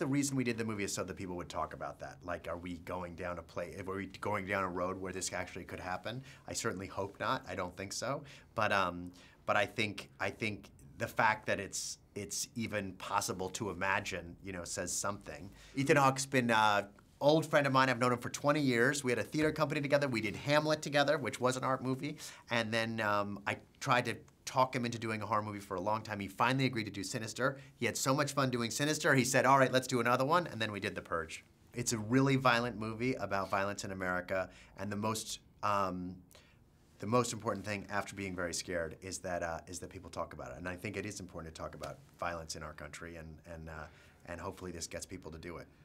the reason we did the movie is so that people would talk about that. Like, are we going down a road where this actually could happen? I certainly hope not. I don't think so. But I think the fact that it's even possible to imagine, you know, says something. Ethan Hawke's been old friend of mine. I've known him for 20 years. We had a theater company together. We did Hamlet together, which was an art movie. And then I tried to talk him into doing a horror movie for a long time. He finally agreed to do Sinister. He had so much fun doing Sinister, he said, all right, let's do another one, and then we did The Purge. It's a really violent movie about violence in America, and the most important thing after being very scared is that people talk about it. And I think it is important to talk about violence in our country, and hopefully this gets people to do it.